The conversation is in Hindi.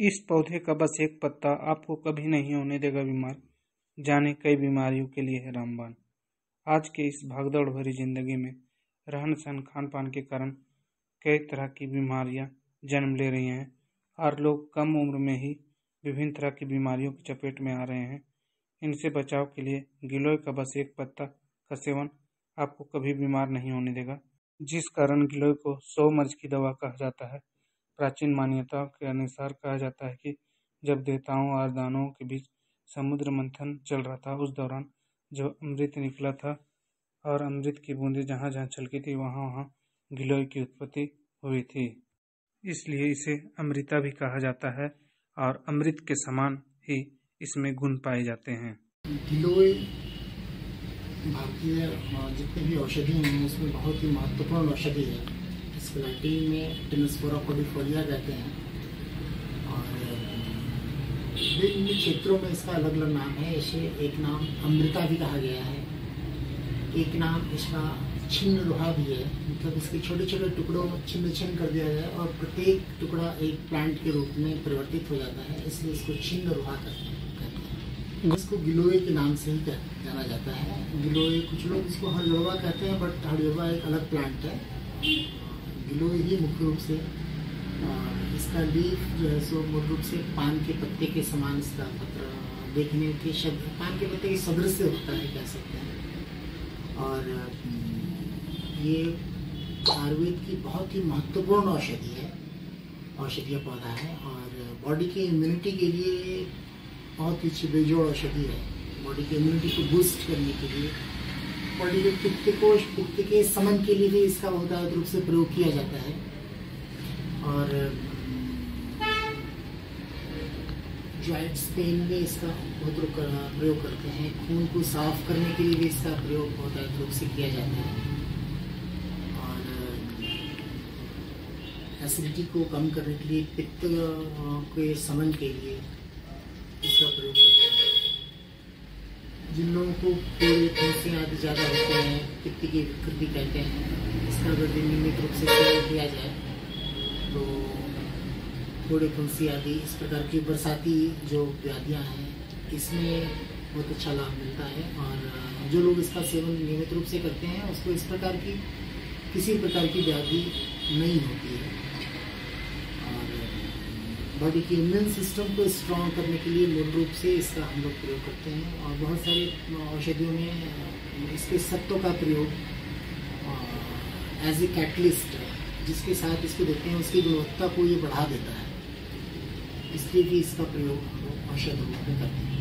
इस पौधे का बस एक पत्ता आपको कभी नहीं होने देगा बीमार, जाने कई बीमारियों के लिए है रामबाण। आज के इस भागदौड़ भरी जिंदगी में रहन सहन खान पान के कारण कई तरह की बीमारियां जन्म ले रही हैं और लोग कम उम्र में ही विभिन्न तरह की बीमारियों की चपेट में आ रहे हैं। इनसे बचाव के लिए गिलोय का बस एक पत्ता का सेवन आपको कभी बीमार नहीं होने देगा, जिस कारण गिलोय को 100 मर्ज की दवा कहा जाता है। प्राचीन मान्यताओं के अनुसार कहा जाता है कि जब देवताओं और दानवों के बीच समुद्र मंथन चल रहा था, उस दौरान जो अमृत निकला था और अमृत की बूंदें जहाँ जहाँ छलकी थी वहाँ वहाँ गिलोय की उत्पत्ति हुई थी, इसलिए इसे अमृता भी कहा जाता है और अमृत के समान ही इसमें गुण पाए जाते हैं। गिलोय भारतीय जितने भी औषधि हैं उसमें बहुत ही महत्वपूर्ण औषधि है। इसको लैटिन में टिनोस्पोरा कोडिफोलिया कहते हैं और विभिन्न क्षेत्रों में इसका अलग अलग नाम है। इसे एक नाम अमृता भी कहा गया है, एक नाम इसका छिन्न लोहा भी है, मतलब इसके छोटे छोटे टुकड़ों में छिन्न छिन्न कर दिया गया है और प्रत्येक टुकड़ा एक प्लांट के रूप में परिवर्तित हो जाता है, इसलिए इसको छिन्न लोहा कहते हैं। इसको गिलोय के नाम से ही जाना जाता है। गिलोय कुछ लोग इसको हड़योबा कहते हैं, बट हड़योबा एक अलग प्लांट है। गिलोय ही मुख्य रूप से इसका लीफ जो है सो मूल रूप से पान के पत्ते के समान इसका पत्र देखने के शब्द पान के पत्ते के सदृश होता है कह सकते हैं, और ये आयुर्वेद की बहुत ही महत्वपूर्ण औषधि है, औषधीय पौधा है और बॉडी की इम्यूनिटी के लिए बहुत ही बेजोड़ औषधि है। बॉडी की इम्यूनिटी को बूस्ट करने के लिए, बॉडी के पित्त कोश पित्त के समन के लिए भी इसका बहुत रूप से प्रयोग किया जाता है। और जॉइंट पेन में इसका बहुत प्रयोग करते हैं, खून को साफ करने के लिए भी इसका प्रयोग बहुत रूप से किया जाता है, एसिडिटी को कम करने के लिए, पित्त के समन के लिए इसका प्रयोग करते हैं। जिन लोगों को पेट फैंसे आदि ज़्यादा होते हैं, पित्त की विकृति कहते हैं, इसका अगर नियमित रूप से सेवन किया जाए तो पेट फैंसी आदि इस प्रकार की बरसाती जो व्याधियाँ हैं इसमें बहुत अच्छा लाभ मिलता है। और जो लोग इसका सेवन नियमित रूप से करते हैं उसको इस प्रकार की किसी प्रकार की व्याधि नहीं होती है। बॉडी के इम्यून सिस्टम को स्ट्रांग करने के लिए मूल रूप से इसका हम लोग प्रयोग करते हैं और बहुत सारे औषधियों में इसके सत्तों का प्रयोग एज ए कैटलिस्ट जिसके साथ इसको देते हैं उसकी गुणवत्ता को ये बढ़ा देता है, इसलिए भी इसका प्रयोग हम लोग औषध रूप में करते हैं।